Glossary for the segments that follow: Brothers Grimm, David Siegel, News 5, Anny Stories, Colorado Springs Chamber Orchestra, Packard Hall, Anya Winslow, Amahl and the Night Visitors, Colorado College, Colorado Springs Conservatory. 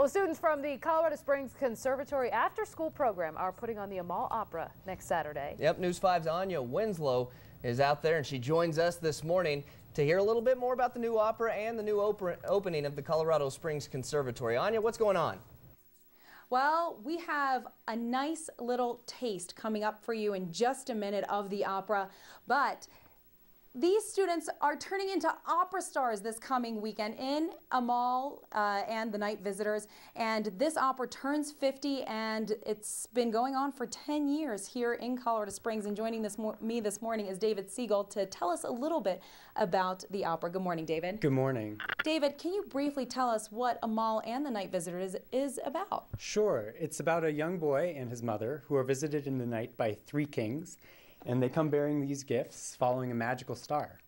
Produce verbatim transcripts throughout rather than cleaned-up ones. Well, students from the Colorado Springs Conservatory after-school program are putting on the Amahl Opera next Saturday. Yep, News five's Anya Winslow is out there, and she joins us this morning to hear a little bit more about the new opera and the new opera opening of the Colorado Springs Conservatory. Anya, what's going on? Well, we have a nice little taste coming up for you in just a minute of the opera, but these students are turning into opera stars this coming weekend in Amahl uh, and the Night Visitors. And this opera turns fifty, and it's been going on for ten years here in Colorado Springs. And joining this mo me this morning is David Siegel to tell us a little bit about the opera. Good morning, David. Good morning. David, can you briefly tell us what Amahl and the Night Visitors is, is about? Sure. It's about a young boy and his mother who are visited in the night by three kings. And they come bearing these gifts, following a magical star.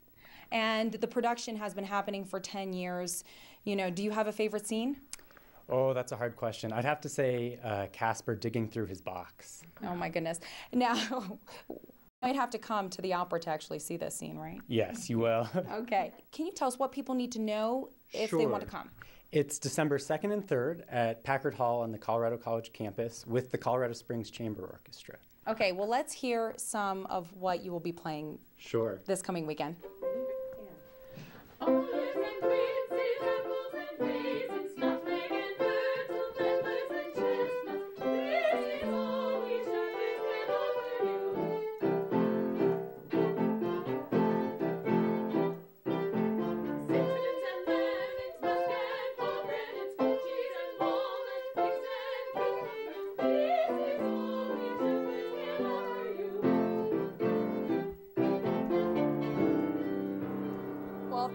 And the production has been happening for ten years. You know, do you have a favorite scene? Oh, that's a hard question. I'd have to say uh, Casper digging through his box. Oh my goodness. Now, you might have to come to the opera to actually see this scene, right? Yes, you will. Okay. Can you tell us what people need to know if sure. they want to come? It's December second and third at Packard Hall on the Colorado College campus with the Colorado Springs Chamber Orchestra. Okay, well, let's hear some of what you will be playing sure. this coming weekend.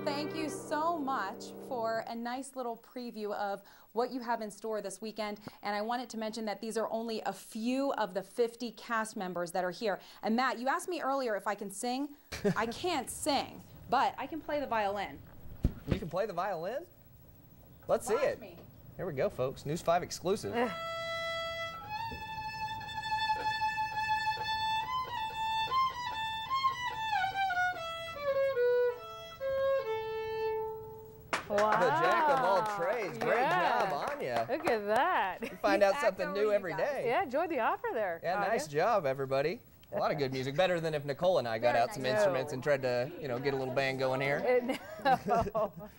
Thank you so much for a nice little preview of what you have in store this weekend. And I wanted to mention that these are only a few of the fifty cast members that are here. And Matt, you asked me earlier if I can sing. I can't sing, but I can play the violin. You can play the violin? Let's Watch see it. Me. Here we go, folks. News five exclusive. Wow. The jack of all trades. Great yeah. job, Anya. Look at that. You find out something new every day. Yeah, enjoy the opera there. Yeah, Anya. Nice job, everybody. A lot of good music. Better than if Nicole and I got Very out nice. some instruments and tried to, you know, get a little band going here. It, no.